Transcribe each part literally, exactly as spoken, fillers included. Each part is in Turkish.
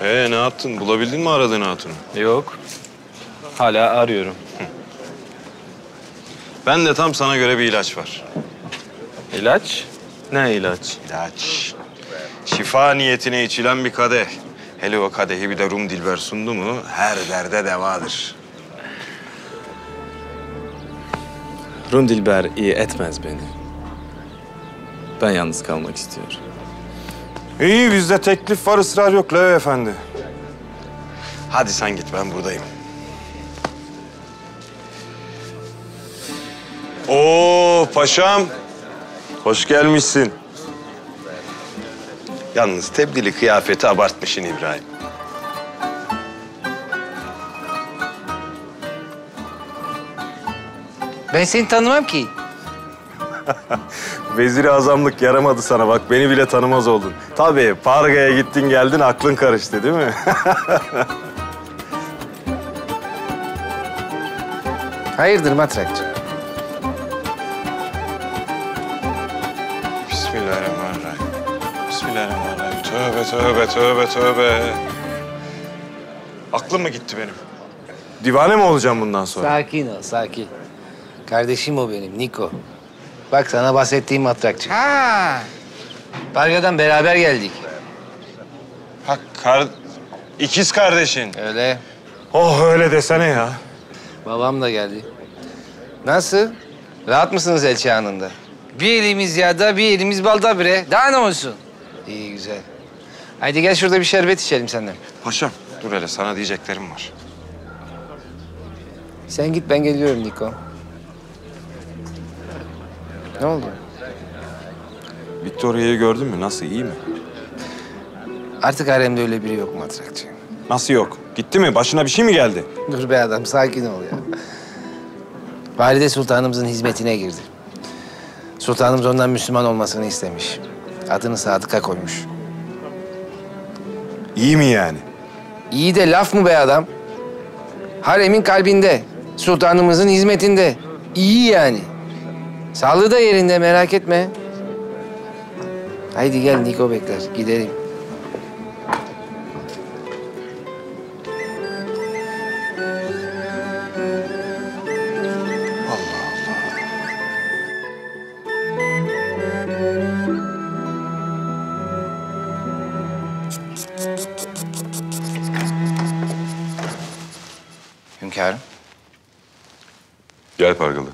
Ee ne yaptın? Bulabildin mi aradığın hatunu? Yok. Hala arıyorum. Hı. Ben de tam sana göre bir ilaç var. İlaç? Ne ilaç? İlaç. Şifa niyetine içilen bir kadeh. Hele o kadehi bir de Rum Dilber sundu mu her derde devadır. Rum Dilber iyi etmez beni. Ben yalnız kalmak istiyorum. İyi, bizde teklif var, ısrar yok Leo Efendi. Hadi sen git, ben buradayım. Oo paşam, hoş gelmişsin. Yalnız tebdili kıyafeti abartmışsın İbrahim. Ben seni tanımam ki. Vezir-i azamlık yaramadı sana bak, beni bile tanımaz oldun. Tabii, Parga'ya gittin geldin, aklın karıştı değil mi? Hayırdır Matrakçı? Bismillahirrahmanirrahim. Bismillahirrahmanirrahim. Tövbe, tövbe, tövbe, tövbe. Aklım mı gitti benim? Divane mi olacağım bundan sonra? Sakin ol, sakin. Kardeşim o benim, Niko. Bak sana bahsettiğim matrakçı. Ha. Parga'dan beraber geldik. Ha, kar... ikiz kardeşin. Öyle. Oh öyle desene ya. Babam da geldi. Nasıl? Rahat mısınız elçi anında? Bir elimiz yağda, bir elimiz balda bire. Daha ne olsun? İyi güzel. Haydi gel şurada bir şerbet içelim senden. Paşam dur hele, sana diyeceklerim var. Sen git, ben geliyorum Niko. Ne oldu? Victoria'yı gördün mü? Nasıl, iyi mi? Artık haremde öyle biri yok Matrakçı. Nasıl yok? Gitti mi? Başına bir şey mi geldi? Dur be adam, sakin ol ya. Valide Sultanımızın hizmetine girdi. Sultanımız ondan Müslüman olmasını istemiş. Adını Sadıka koymuş. İyi mi yani? İyi de laf mı be adam? Haremin kalbinde, Sultanımızın hizmetinde. İyi yani. Sağlığı da yerinde, merak etme. Haydi gel, Niko bekler. Gidelim. Allah Allah. Hünkârım. Gel Pargalı.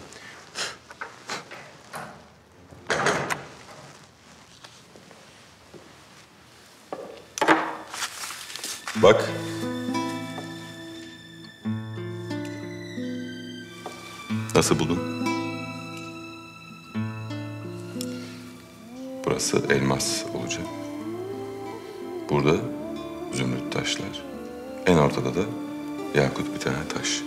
Bak. Nasıl buldun? Burası elmas olacak. Burada zümrüt taşlar. En ortada da yakut bir tane taş.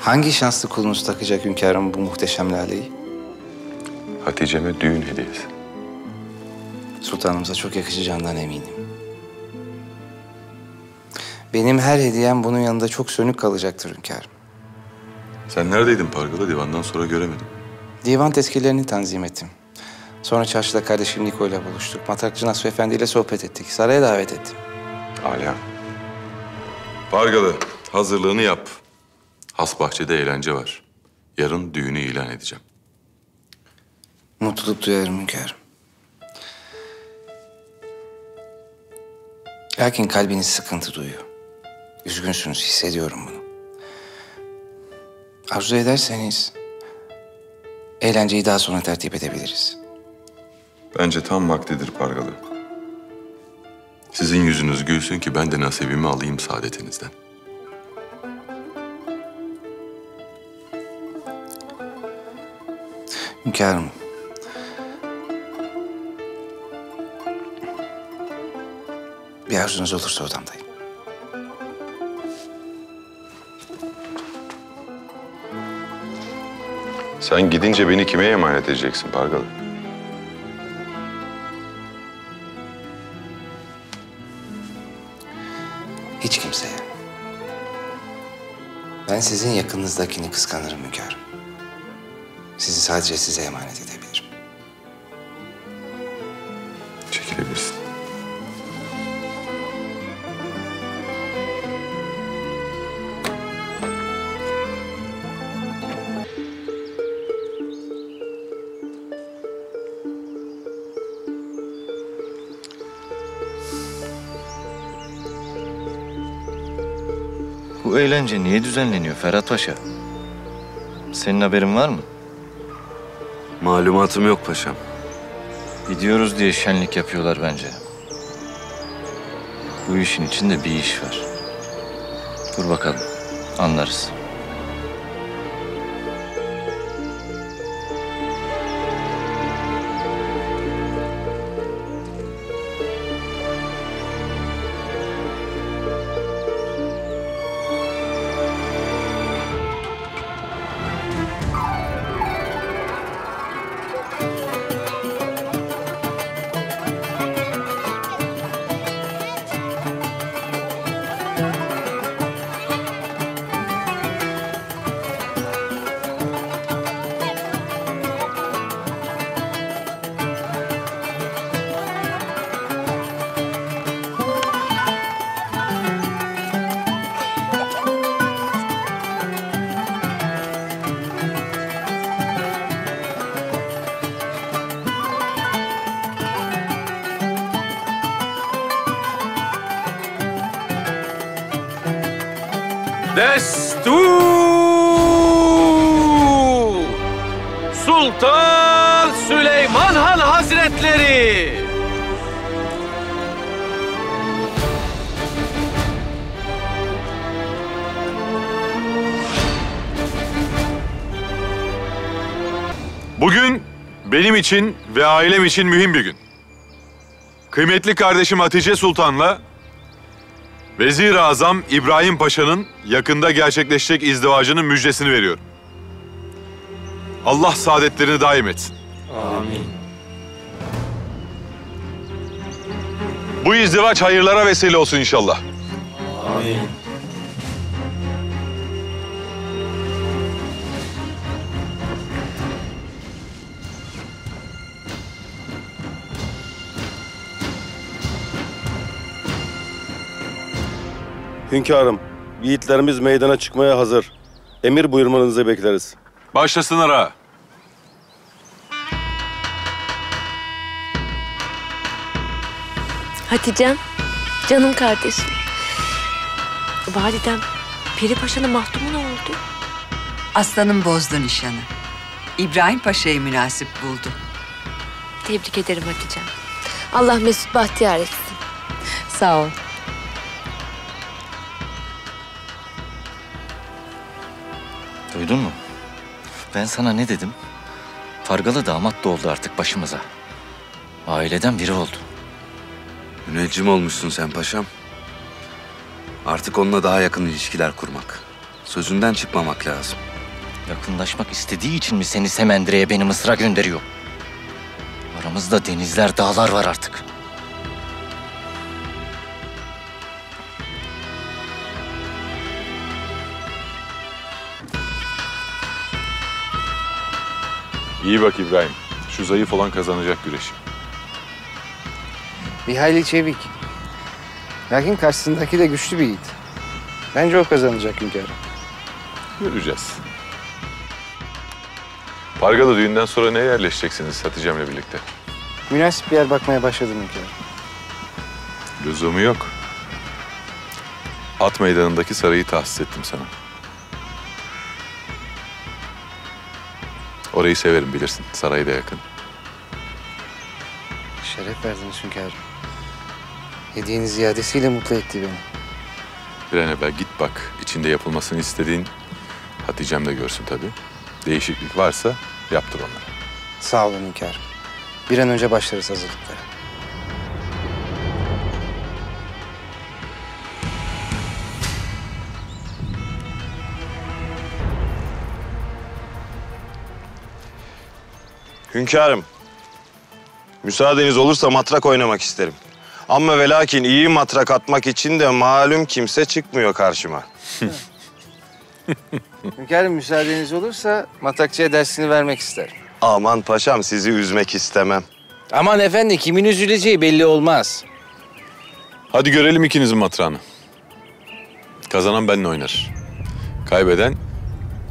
Hangi şanslı kulunuz takacak hünkârım bu muhteşem laleyi? Hatice'me düğün hediyesi. Sultanımıza çok yakışacağından eminim. Benim her hediyem bunun yanında çok sönük kalacaktır hünkârım. Sen neredeydin Pargalı? Divandan sonra göremedim. Divan tezkirelerini tanzim ettim. Sonra çarşıda kardeşim Niko ile buluştuk. Matrakçı Nasuh Efendi ile sohbet ettik. Saraya davet ettim. Âlâ. Pargalı, hazırlığını yap. Hasbahçe'de eğlence var. Yarın düğünü ilan edeceğim. Mutluluk duyarım hünkârım. Lakin kalbiniz sıkıntı duyuyor. Üzgünsünüz, hissediyorum bunu. Arzu ederseniz eğlenceyi daha sonra tertip edebiliriz. Bence tam vaktidir Pargalı. Sizin yüzünüz gülsün ki ben de nasibimi alayım saadetinizden. Hünkârım. Bir arzunuz olursa odamdayım. Sen gidince beni kime emanet edeceksin Pargalı? Hiç kimseye. Ben sizin yakınınızdakini kıskanırım hünkârım. Sizi sadece size emanet edebilirim. Çekilebilirsin. Bu eğlence niye düzenleniyor Ferhat Paşa? Senin haberin var mı? Malumatım yok paşam. Gidiyoruz diye şenlik yapıyorlar bence. Bu işin içinde bir iş var. Dur bakalım, anlarız. Sultan Süleyman Han Hazretleri! Bugün benim için ve ailem için mühim bir gün. Kıymetli kardeşim Hatice Sultan'la Vezir-i Azam İbrahim Paşa'nın yakında gerçekleşecek izdivacının müjdesini veriyorum. Allah saadetlerini daim etsin. Amin. Bu izdivaç hayırlara vesile olsun inşallah. Amin. Hünkârım, yiğitlerimiz meydana çıkmaya hazır. Emir buyurmanızı bekleriz. Başlasınlar ha. Hatice'm, canım kardeşim. Validem, Peri Paşa'nın mahdumu ne oldu? Aslanım bozdu nişanı. İbrahim Paşa'yı münasip buldu. Tebrik ederim Hatice'm. Allah mesut bahtiyar etsin. Sağ ol. Duydun mu? Ben sana ne dedim? Pargalı damat da oldu artık başımıza. Aileden biri oldu. Müneccim olmuşsun sen paşam. Artık onunla daha yakın ilişkiler kurmak, sözünden çıkmamak lazım. Yakınlaşmak istediği için mi seni Semendire'ye, beni Mısır'a gönderiyor? Aramızda denizler, dağlar var artık. İyi bak İbrahim, şu zayıf olan kazanacak güreşi. Mihail çevik. Lakin karşısındaki de güçlü bir yiğit. Bence o kazanacak hünkârım. Göreceğiz. Pargalı düğünden sonra neye yerleşeceksiniz Hatice'mle birlikte? Münasip bir yer bakmaya başladım hünkârım. Lüzumu yok. At meydanındaki sarayı tahsis ettim sana. Orayı severim bilirsin, sarayda yakın. Şeref verdiniz hünkârım. Hediyeniz ziyadesiyle mutlu etti beni. Bir an evvel git bak, içinde yapılmasını istediğin, Hatice'm de görsün tabii. Değişiklik varsa yaptır onları. Sağ olun hünkârım. Bir an önce başlarız hazırlıklara. Hünkârım, müsaadeniz olursa matrak oynamak isterim. Ama ve lakin iyi matrak atmak için de malum kimse çıkmıyor karşıma. Hünkârım, müsaadeniz olursa matrakçıya dersini vermek isterim. Aman paşam, sizi üzmek istemem. Aman efendi, kimin üzüleceği belli olmaz. Hadi görelim ikinizin matrağını. Kazanan benimle oynar. Kaybeden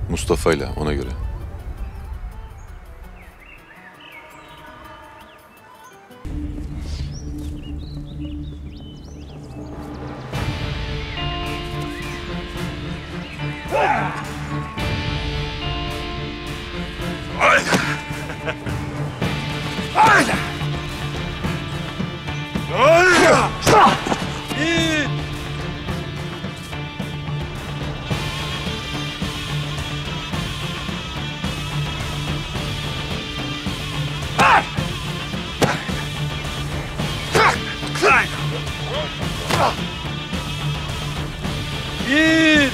Mustafa'yla, ona göre. Bir.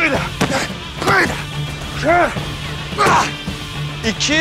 Öyle. Öyle. İki.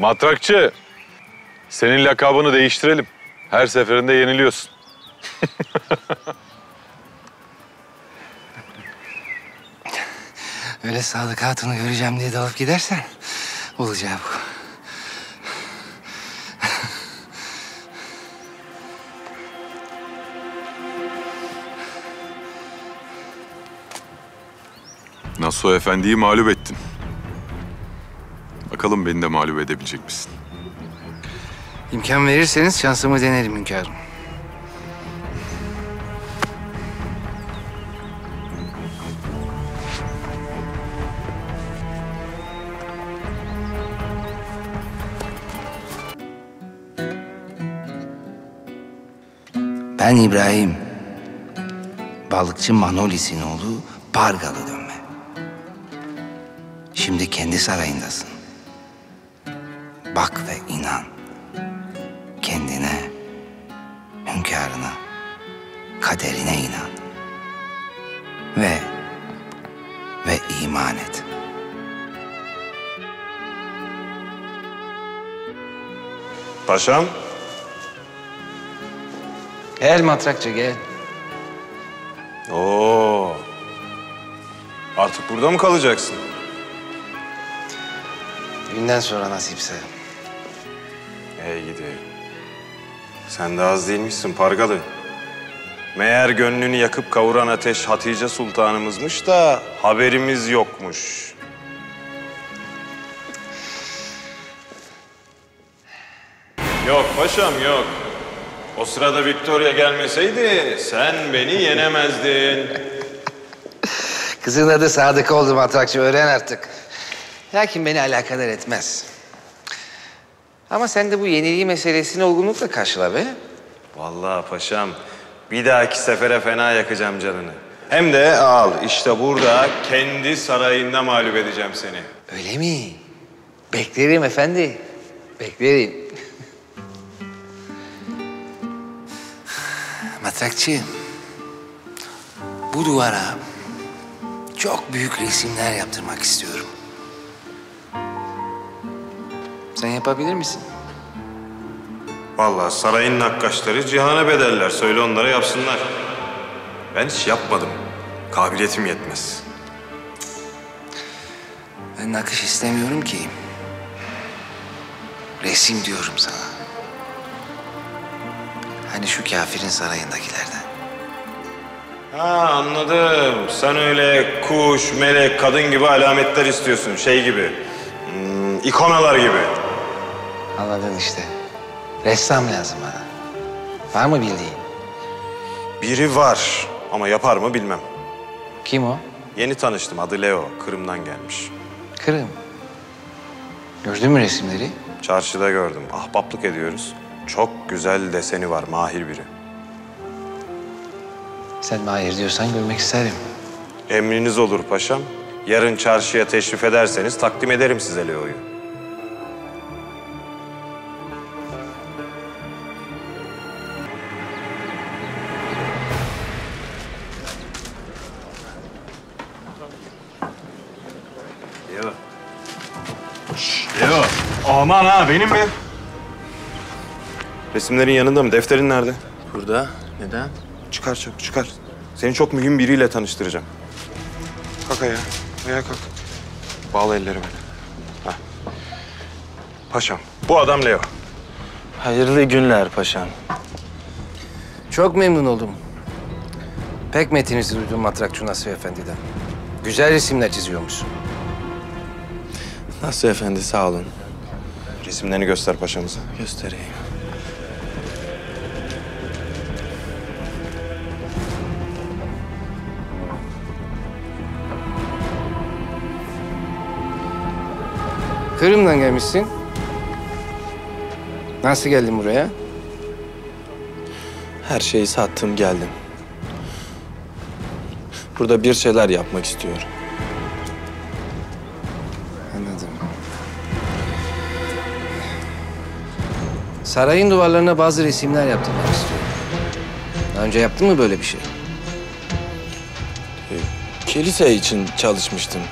Matrakçı, senin lakabını değiştirelim. Her seferinde yeniliyorsun. Öyle Sadık Hatun'u göreceğim diye dalıp gidersen olacağı bu. Nasuh Efendi'yi mağlup ettin. Bakalım beni de mağlup edebilecek misin? İmkan verirseniz şansımı denerim hünkârım. Ben İbrahim, balıkçı Manolis'in oğlu Pargalı dönme. Şimdi kendi sarayındasın. Bak ve inan. Kendine, hünkârına, kaderine inan. Ve, ve iman et. Paşam. Gel Matrakçı, gel. Oo. Artık burada mı kalacaksın? Günden sonra nasipse. Ey gidi. Sen de az değilmişsin Pargalı. Meğer gönlünü yakıp kavuran ateş Hatice Sultanımızmış da haberimiz yokmuş. Yok paşam yok. O sırada Victoria gelmeseydi sen beni yenemezdin. Kızın adı Sadıka oldu Matrakçı, öğren artık. Lakin beni alakadar etmez. Ama sen de bu yeniliği meselesini olgunlukla karşıla be. Vallahi paşam, bir dahaki sefere fena yakacağım canını. Hem de al, işte burada kendi sarayında mağlup edeceğim seni. Öyle mi? Beklerim efendi, beklerim. Matrakçı, bu duvara çok büyük resimler yaptırmak istiyorum. Sen yapabilir misin? Vallahi sarayın nakkaşları cihana bedeller. Söyle onlara yapsınlar. Ben hiç yapmadım. Kabiliyetim yetmez. Ben nakış istemiyorum ki. Resim diyorum sana. Hani şu kafirin sarayındakilerden. Ha anladım. Sen öyle kuş, melek, kadın gibi alametler istiyorsun. Şey gibi. Hmm, ikonalar gibi. Anladın işte. Ressam lazım bana. Var mı bildiğin? Biri var ama yapar mı bilmem. Kim o? Yeni tanıştım. Adı Leo. Kırım'dan gelmiş. Kırım? Gördün mü resimleri? Çarşıda gördüm. Ahbaplık ediyoruz. Çok güzel deseni var, mahir biri. Sen mahir diyorsan görmek isterim. Emriniz olur paşam. Yarın çarşıya teşrif ederseniz takdim ederim size Leo'yu. Leo. Şşş, Leo. Aman ha, benim mi? Resimlerin yanında mı? Defterin nerede? Burada. Neden? Çıkar çabuk, çıkar. Seni çok mühim biriyle tanıştıracağım. Kalk ayağa. Ayağa kalk. Bağla elleri böyle. Heh. Paşam, bu adam Leo. Hayırlı günler paşam. Çok memnun oldum. Pek metinizi duydum Matrakçı Nasuh Efendi'den. Güzel resimler çiziyormuş. Nasuh Efendi sağ olun. Resimlerini göster paşamıza. Göstereyim. Kırım'dan gelmişsin. Nasıl geldin buraya? Her şeyi sattım geldim. Burada bir şeyler yapmak istiyorum. Anladım. Sarayın duvarlarına bazı resimler yaptırmak istiyorum. Daha önce yaptın mı böyle bir şey? E, kilise için çalışmıştım.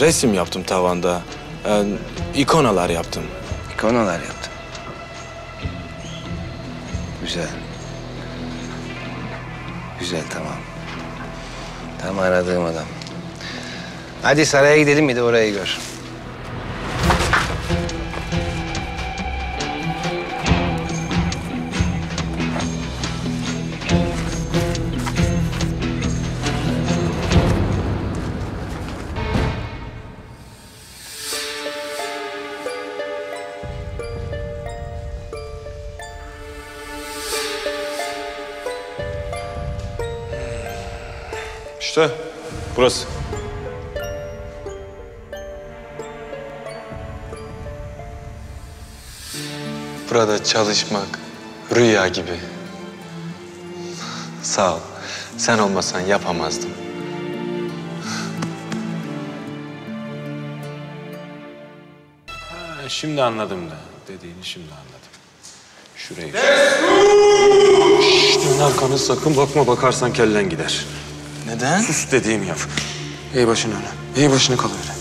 Resim yaptım tavanda. Ee, ikonalar yaptım. İkonalar yaptım. Güzel. Güzel, tamam. Tam aradığım adam. Hadi saraya gidelim, bir de orayı gör. İşte burası. Burada çalışmak rüya gibi. Sağ ol. Sen olmasan yapamazdım. Ha, şimdi anladım da. Dediğini şimdi anladım. Şurayı... Şşş! Dön arkana sakın bakma. Bakarsan kellen gider. Neden? Sus dediğim yap. İyi başını öyle. İyi başını kal öyle.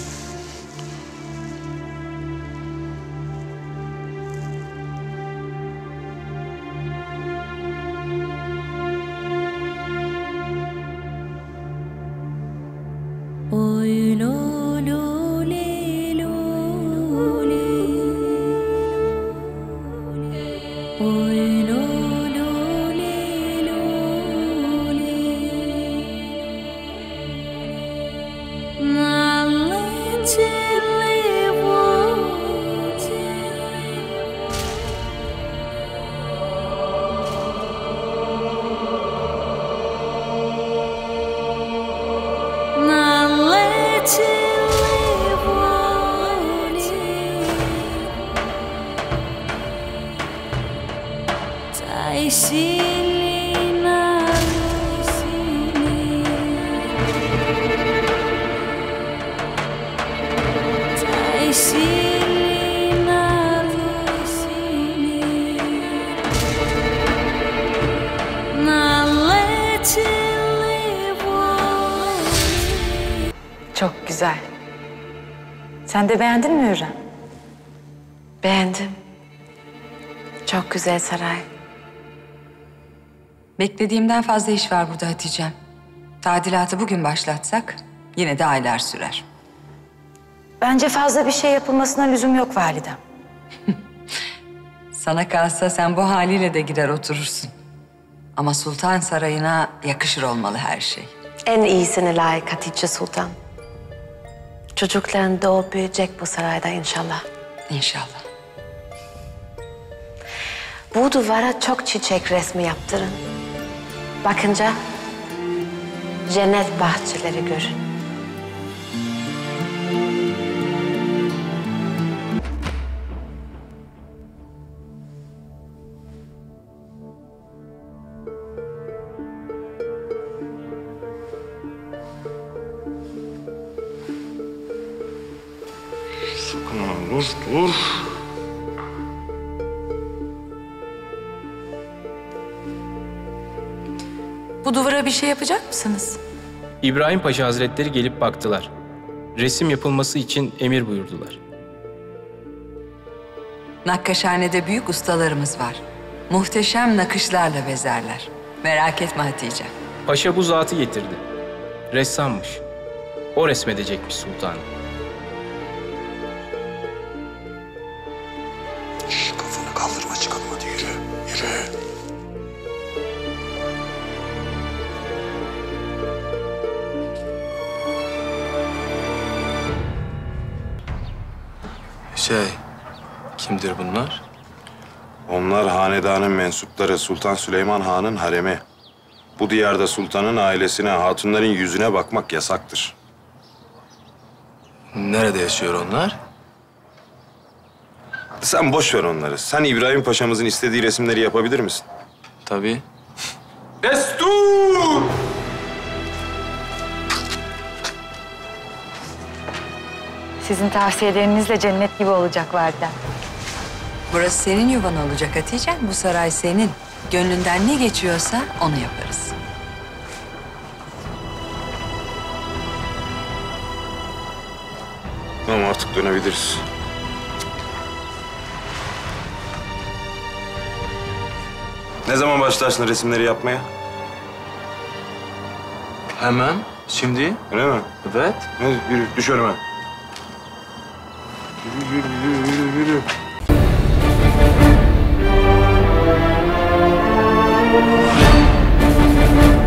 Çok güzel. Sen de beğendin mi Hürrem? Beğendim. Çok güzel saray. Beklediğimden fazla iş var burada Hatice'm. Tadilatı bugün başlatsak yine de aylar sürer. Bence fazla bir şey yapılmasına lüzum yok validem. Sana kalsa sen bu haliyle de girer oturursun. Ama Sultan Sarayı'na yakışır olmalı her şey. En iyisine layık Hatice Sultan. Çocukların doğup büyüyecek bu sarayda inşallah. İnşallah. Bu duvara çok çiçek resmi yaptırın. Bakınca cennet bahçeleri görün. Dur, dur. Bu duvara bir şey yapacak mısınız? İbrahim Paşa Hazretleri gelip baktılar. Resim yapılması için emir buyurdular. Nakkaşhane'de büyük ustalarımız var. Muhteşem nakışlarla bezerler. Merak etme Hatice. Paşa bu zatı getirdi. Ressammış. O resmedecekmiş sultanı. Şş, kafanı kaldırma çıkalım hadi yürü. Yürü. Şey, kimdir bunlar? Onlar hanedanın mensupları, Sultan Süleyman Han'ın haremi. Bu diyarda sultanın ailesine, hatunların yüzüne bakmak yasaktır. Nerede yaşıyor onlar? Sen boş ver onları. Sen İbrahim Paşa'mızın istediği resimleri yapabilir misin? Tabii. Destur! Sizin tavsiyelerinizle cennet gibi olacak validem. Burası senin yuvan olacak Hatice'm. Bu saray senin. Gönlünden ne geçiyorsa onu yaparız. Tamam artık dönebiliriz. Ne zaman başlarsın resimleri yapmaya? Hemen, şimdi. Öyle mi? Evet. Yürü, düş önüme. Yürü, yürü, yürü, yürü, yürü. We'll be right back.